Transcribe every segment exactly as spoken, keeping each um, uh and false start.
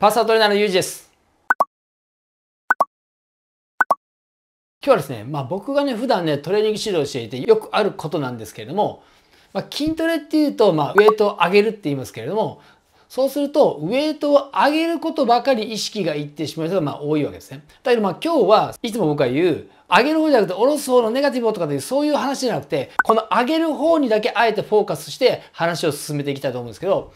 パーソナルトレーナーのゆうじです。今日はですね、まあ、僕がね普段ねトレーニング指導をしていてよくあることなんですけれども、まあ、筋トレっていうと、まあ、ウエイトを上げるって言いますけれども、そうするとウエイトを上げることばかり意識がいってしまう人がまあ多いわけですね。だけどまあ今日はいつも僕が言う上げる方じゃなくて下ろす方のネガティブとかというそういう話じゃなくて、この上げる方にだけあえてフォーカスして話を進めていきたいと思うんですけど、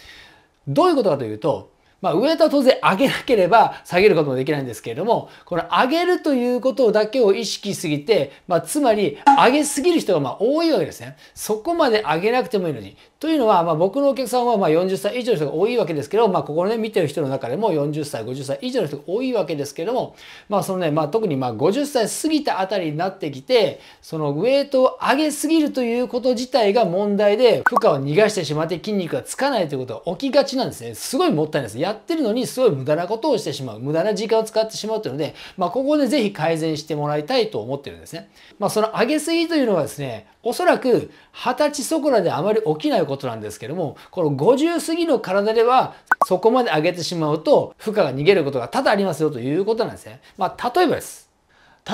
どういうことかというと、まあ、ウエイトは当然上げなければ下げることもできないんですけれども、この上げるということだけを意識しすぎて、まあ、つまり上げすぎる人がまあ多いわけですね。そこまで上げなくてもいいのに。というのは、まあ、僕のお客さんはまあよんじゅっさい以上の人が多いわけですけど、まあ、ここのね、見てる人の中でもよんじゅっさい、ごじゅっさい以上の人が多いわけですけども、まあ、そのね、まあ、特にまあごじゅっさい過ぎたあたりになってきて、そのウエイトを上げすぎるということ自体が問題で、負荷を逃がしてしまって筋肉がつかないということが起きがちなんですね。すごいもったいないですね。やってるのにすごい無駄なことをしてしまう、無駄な時間を使ってしまうというので、まあ、ここでぜひ改善してもらいたいと思ってるんですね。まあ、その上げすぎというのはですね、おそらくはたちそこらであまり起きないことなんですけども、このごじゅう過ぎの体ではそこまで上げてしまうと負荷が逃げることが多々ありますよということなんですね。まあ、例えばです。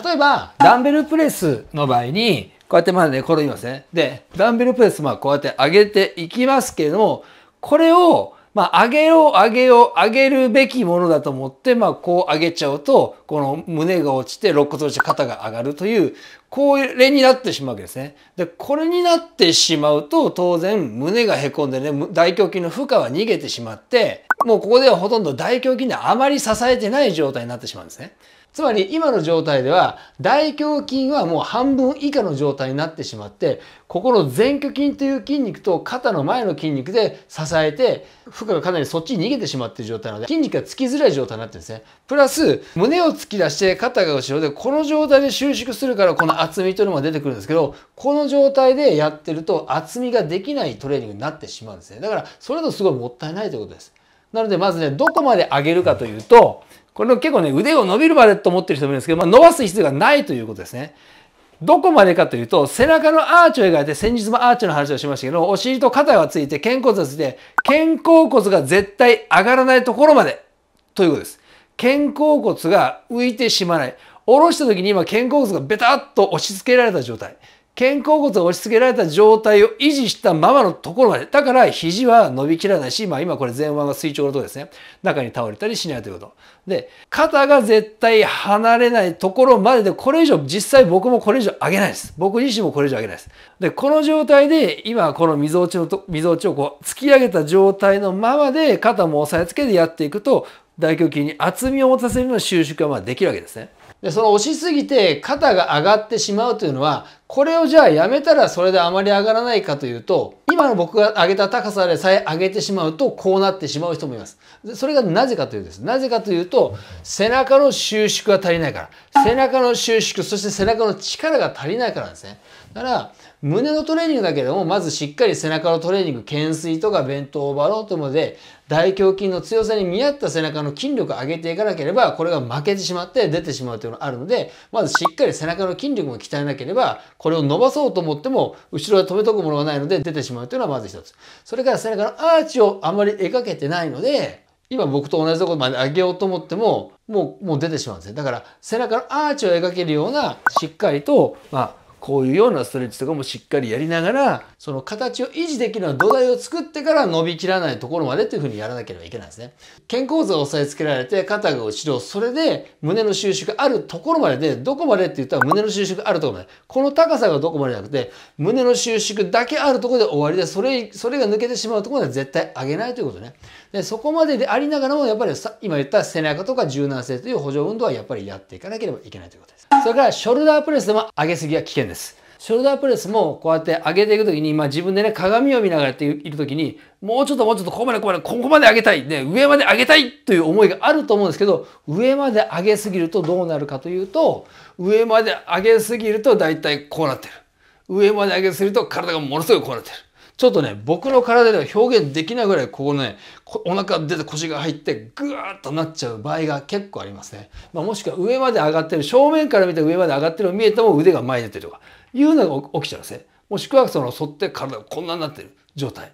例えばダンベルプレスの場合にこうやってまだね、転びますね。で、ダンベルプレスまあこうやって上げていきますけれども、これをまあ、上げよう、上げよう、上げるべきものだと思って、まあ、こう上げちゃうと、この胸が落ちて、肋骨落ちて肩が上がるという、これになってしまうわけですね。で、これになってしまうと、当然、胸がへこんでね、大胸筋の負荷は逃げてしまって、もうここではほとんど大胸筋であまり支えてない状態になってしまうんですね。つまり今の状態では大胸筋はもう半分以下の状態になってしまって、ここの前鋸筋という筋肉と肩の前の筋肉で支えて負荷がかなりそっちに逃げてしまっている状態なので、筋肉がつきづらい状態になってるんですね。プラス胸を突き出して肩が後ろで、この状態で収縮するからこの厚みというのも出てくるんですけど、この状態でやってると厚みができないトレーニングになってしまうんですね。だからそれだとすごいもったいないということです。なのでまずね、どこまで上げるかというと、これ結構ね、腕を伸びるまでと思ってる人もいるんですけど、まあ、伸ばす必要がないということですね。どこまでかというと、背中のアーチを描いて、先日もアーチの話をしましたけど、お尻と肩がついて、肩甲骨がついて、肩甲骨が絶対上がらないところまでということです。肩甲骨が浮いてしまわない。下ろした時に今肩甲骨がベタッと押し付けられた状態。肩甲骨が押し付けられた状態を維持したままのところまで。だから、肘は伸びきらないし、まあ今これ前腕が垂直のところですね。中に倒れたりしないということ。で、肩が絶対離れないところまでで、これ以上、実際僕もこれ以上上げないです。僕自身もこれ以上上げないです。で、この状態で、今このみぞおちのと、みぞおちをこう突き上げた状態のままで、肩も押さえつけてやっていくと、大胸筋に厚みを持たせるような収縮がまあできるわけですね。で、その押しすぎて肩が上がってしまうというのは、これをじゃあやめたらそれであまり上がらないかというと、今の僕が上げた高さでさえ上げてしまうと、こうなってしまう人もいます。で、それがなぜかというとです。なぜかというと、背中の収縮が足りないから。背中の収縮、そして背中の力が足りないからなんですね。だから、胸のトレーニングだけれども、まずしっかり背中のトレーニング、懸垂とかベントオーバーローというので、大胸筋の強さに見合った背中の筋力を上げていかなければ、これが負けてしまって出てしまうというのがあるので、まずしっかり背中の筋力も鍛えなければ、これを伸ばそうと思っても、後ろで止めとくものがないので出てしまうというのはまず一つ。それから背中のアーチをあまり描けてないので、今僕と同じところまで上げようと思っても、もう、もう出てしまうんですね。だから背中のアーチを描けるような、しっかりと、まあ、こういうようなストレッチとかもしっかりやりながら、その形を維持できるような土台を作ってから伸びきらないところまでというふうにやらなければいけないんですね。肩甲骨が押さえつけられて、肩が後ろ、それで胸の収縮あるところまでで、どこまでって言ったら胸の収縮あるところまで。この高さがどこまでじゃなくて、胸の収縮だけあるところで終わりで、それ、それが抜けてしまうところまで絶対上げないということね。で、そこまででありながらも、やっぱりさ、今言った背中とか柔軟性という補助運動はやっぱりやっていかなければいけないということです。それから、ショルダープレスでも上げすぎは危険です。ショルダープレスもこうやって上げていくときに、まあ自分でね、鏡を見ながらやっているときに、もうちょっともうちょっとここまでここまで、ここまで上げたい、ね、上まで上げたいという思いがあると思うんですけど、上まで上げすぎるとどうなるかというと、上まで上げすぎると大体こうなってる。上まで上げすぎると体がものすごいこうなってる。ちょっとね、僕の体では表現できないぐらい、ここね、お腹出て腰が入って、ぐーっとなっちゃう場合が結構ありますね。まあ、もしくは上まで上がってる、正面から見て上まで上がってるの見えても腕が前に出てるとか、いうのが起きちゃうんですね。もしくは、その、反って体がこんなになってる状態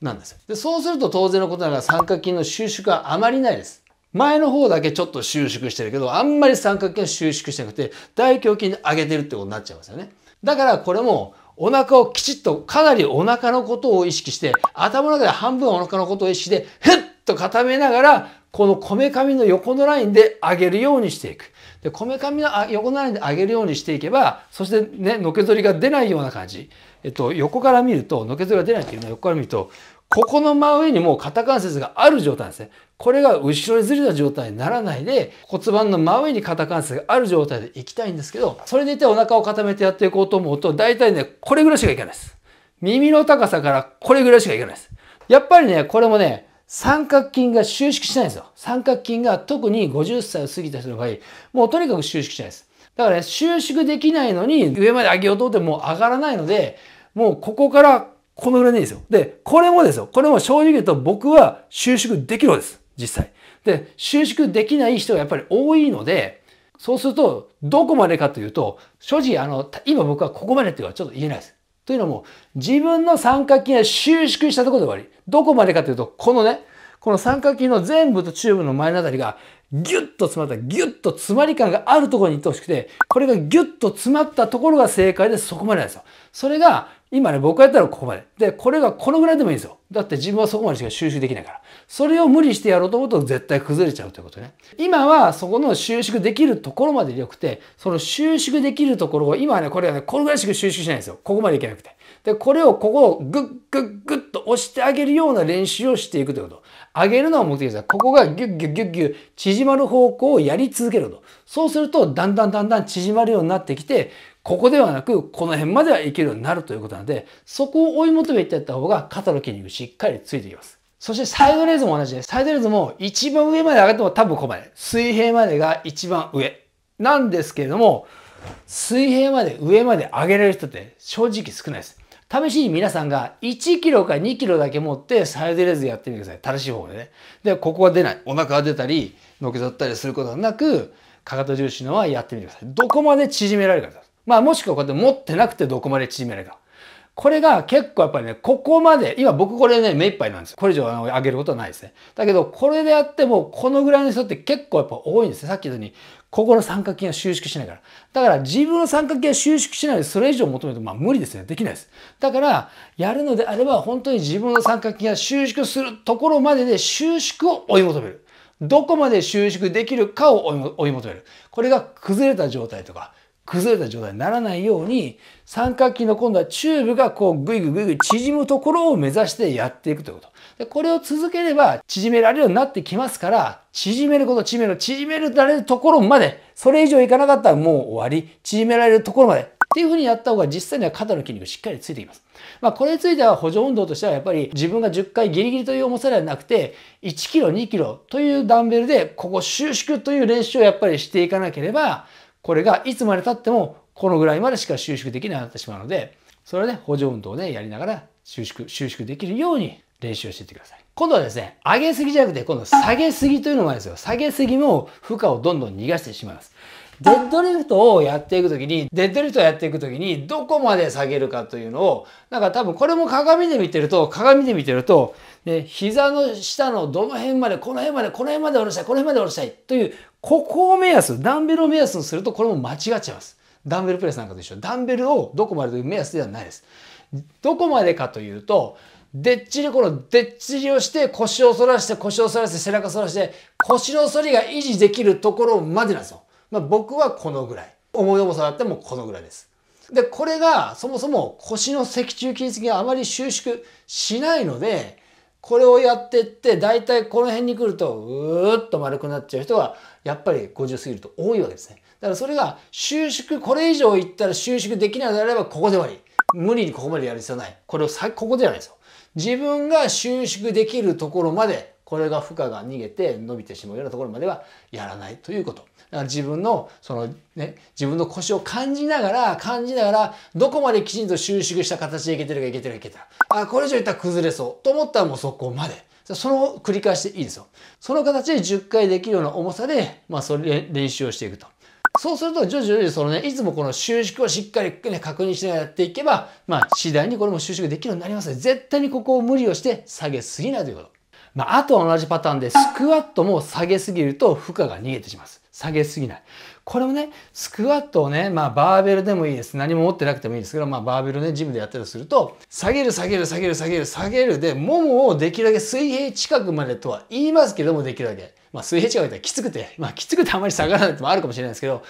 なんですよ。で、そうすると当然のことながら、三角筋の収縮はあまりないです。前の方だけちょっと収縮してるけど、あんまり三角筋は収縮してなくて、大胸筋で上げてるってことになっちゃいますよね。だからこれも、お腹をきちっと、かなりお腹のことを意識して、頭の中で半分お腹のことを意識して、ふっと固めながら、このこめかみの横のラインで上げるようにしていく。で、こめかみの横のラインで上げるようにしていけば、そしてね、のけぞりが出ないような感じ。えっと、横から見ると、のけぞりが出ないっていうのは横から見ると、ここの真上にもう肩関節がある状態ですね。これが後ろにずれた状態にならないで、骨盤の真上に肩関節がある状態でいきたいんですけど、それでいてお腹を固めてやっていこうと思うと、大体ね、これぐらいしかいかないです。耳の高さからこれぐらいしかいかないです。やっぱりね、これもね、三角筋が収縮しないんですよ。三角筋が特にごじゅっさいを過ぎた人の場合、もうとにかく収縮しないです。だからね、収縮できないのに、上まで上げようと思っても上がらないので、もうここからこのぐらいでいいですよ。で、これもですよ。これも正直言うと僕は収縮できるのです。実際。で、収縮できない人がやっぱり多いので、そうすると、どこまでかというと、正直、あの、今僕はここまでっていうのはちょっと言えないです。というのも、自分の三角筋が収縮したところで終わり。どこまでかというと、このね、この三角筋の全部とチューブの前のあたりが、ギュッと詰まった、ギュッと詰まり感があるところに行ってほしくて、これがギュッと詰まったところが正解で、そこまでなんですよ。それが、今ね、僕がやったらここまで。で、これがこのぐらいでもいいんですよ。だって自分はそこまでしか収縮できないから。それを無理してやろうと思うと絶対崩れちゃうということね。今はそこの収縮できるところまで良くて、その収縮できるところを、今はね、これがね、このぐらいしか収縮しないんですよ。ここまでいけなくて。で、これをここをグッグッグッと押してあげるような練習をしていくということ。上げるのは目的です。ここがギュッギュッギュッギュッ縮まる方向をやり続けると。そうすると、だんだんだんだん縮まるようになってきて、ここではなく、この辺まではいけるようになるということなので、そこを追い求めていった方が肩の筋肉しっかりついていきます。そしてサイドレーズも同じです。サイドレーズも一番上まで上がっても多分ここまで。水平までが一番上。なんですけれども、水平まで上まで上げられる人って正直少ないです。試しに皆さんがいちキロかにキロだけ持ってサイドレーズやってみてください。正しい方法でね。で、ここは出ない。お腹が出たり、のけぞったりすることはなく、かかと重心のままやってみてください。どこまで縮められるかです。まあもしくはこうやって持ってなくてどこまで縮められるか。これが結構やっぱりね、ここまで、今僕これね、目いっぱいなんですよ。これ以上上げることはないですね。だけど、これでやっても、このぐらいの人って結構やっぱ多いんですね。さっき言ったように、ここの三角筋は収縮しないから。だから自分の三角筋は収縮しないので、それ以上求めると、まあ無理ですね。できないです。だから、やるのであれば、本当に自分の三角筋が収縮するところまでで収縮を追い求める。どこまで収縮できるかを追い求める。これが崩れた状態とか、崩れた状態にならないように、三角筋の今度はチューブがこうグイグイグイグイ縮むところを目指してやっていくということ。で、これを続ければ縮められるようになってきますから、縮めること、縮める、縮められるところまで、それ以上いかなかったらもう終わり、縮められるところまで。っていう風にやった方が実際には肩の筋肉しっかりついてきます。まあこれについては補助運動としてはやっぱり自分がじゅっかいギリギリという重さではなくていちキロ、にキロというダンベルでここ収縮という練習をやっぱりしていかなければ、これがいつまで経ってもこのぐらいまでしか収縮できなくなってしまうので、それはね、補助運動をね、やりながら収縮、収縮できるように練習をしていってください。今度はですね、上げすぎじゃなくて、今度下げすぎというのもあるんですよ。下げすぎも負荷をどんどん逃がしてしまいます。デッドリフトをやっていくときに、デッドリフトをやっていくときに、どこまで下げるかというのを、なんか多分これも鏡で見てると、鏡で見てると、ね、膝の下のどの辺まで、この辺まで、この辺まで下ろしたい、この辺まで下ろしたいという、ここを目安、ダンベルを目安にするとこれも間違っちゃいます。ダンベルプレスなんかと一緒。ダンベルをどこまでという目安ではないです。どこまでかというと、でっちり、このでっちりをして腰を反らして腰を反らして背中を反らして腰の反りが維持できるところまでなんですよ。まあ僕はこのぐらい。重い重さだってもこのぐらいです。で、これがそもそも腰の脊柱起立筋があまり収縮しないので、これをやってって、だいたいこの辺に来ると、うーっと丸くなっちゃう人が、やっぱりごじゅう過ぎると多いわけですね。だからそれが収縮、これ以上いったら収縮できないのであれば、ここで終わり。無理にここまでやる必要ない。これをさ、ここではないですよ。自分が収縮できるところまで、これが負荷が逃げて伸びてしまうようなところまではやらないということ。だから自分の、そのね、自分の腰を感じながら、感じながら、どこまできちんと収縮した形でいけてるかいけてるかいけてるか。あ、これ以上いったら崩れそう。と思ったらもうそこまで。その繰り返しでいいですよ。その形でじゅっかいできるような重さで、まあそれ練習をしていくと。そうすると徐々にそのね、いつもこの収縮をしっかりね、確認しながらやっていけば、まあ次第にこれも収縮できるようになりますので、絶対にここを無理をして下げすぎないということ。まあ、あとは同じパターンで、スクワットも下げすぎると負荷が逃げてしまいます。下げすぎない。これもね、スクワットをね、まあ、バーベルでもいいです。何も持ってなくてもいいですけど、まあ、バーベルね、ジムでやったりすると、下げる、下げる、下げる、下げる、下げるで、ももをできるだけ水平近くまでとは言いますけども、できるだけ。まあ、水平近くってきつくて、まあ、きつくてあまり下がらないってもあるかもしれないですけど、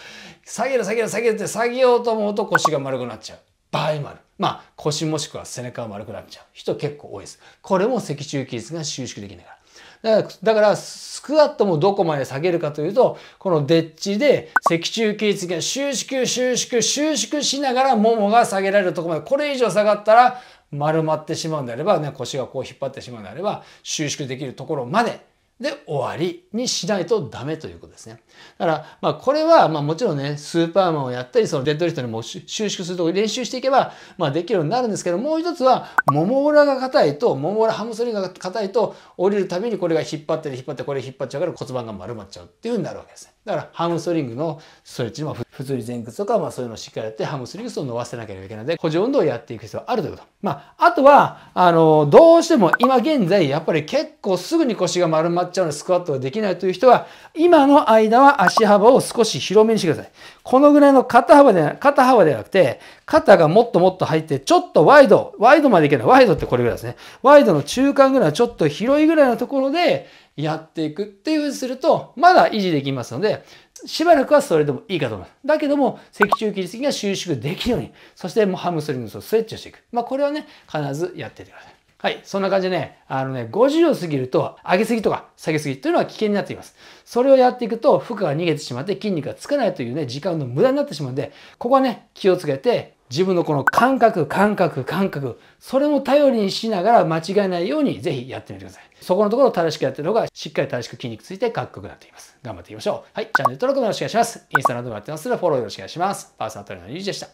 下げる、下げる、下げるって下げようと思うと腰が丸くなっちゃう場合もある。まあ、腰もしくは背中が丸くなっちゃう人結構多いです。これも脊柱起立が収縮できないから。だから、だからスクワットもどこまで下げるかというと、このデッチで脊柱起立が収縮、収縮、収縮しながらももが下げられるところまで、これ以上下がったら丸まってしまうんであれば、ね、腰がこう引っ張ってしまうのであれば、収縮できるところまでで終わりにしないとダメということですね。だから、まあこれは、まあもちろんね、スーパーマンをやったり、そのデッドリフトにも収縮するところ練習していけば、まあできるようになるんですけど、もう一つは、もも裏が硬いと、もも裏ハムストリングが硬いと、降りるたびにこれが引っ張って引っ張って、これ引っ張っちゃうから骨盤が丸まっちゃうっていう風になるわけですね。だから、ハムストリングのストレッチも普通に前屈とか、まあそういうのをしっかりやって、ハムストリングを伸ばせなければいけないので、補助運動をやっていく必要があるということ。まあ、あとは、あの、どうしても今現在、やっぱり結構すぐに腰が丸まっちゃうのでスクワットができないという人は、今の間は足幅を少し広めにしてください。このぐらいの肩幅では、肩幅ではなくて、肩がもっともっと入って、ちょっとワイド、ワイドまでいけない。ワイドってこれぐらいですね。ワイドの中間ぐらいのちょっと広いぐらいのところで、やっていくっていうふうにすると、まだ維持できますので、しばらくはそれでもいいかと思います。だけども、脊柱起立が収縮できるように、そしてもうハムストリングスをストレッチをしていく。まあ、これはね、必ずやっていてください。はい。そんな感じでね、あのね、ごじゅうを過ぎると、上げすぎとか下げすぎというのは危険になっています。それをやっていくと、負荷が逃げてしまって、筋肉がつかないというね、時間の無駄になってしまうんで、ここはね、気をつけて、自分のこの感覚、感覚、感覚、それも頼りにしながら間違えないようにぜひやってみてください。そこのところを正しくやっているのが、しっかり正しく筋肉ついてかっこよくなっています。頑張っていきましょう。はい。チャンネル登録もよろしくお願いします。インスタなどもやってますので、フォローよろしくお願いします。パーソナルトレーナーのゆうじでした。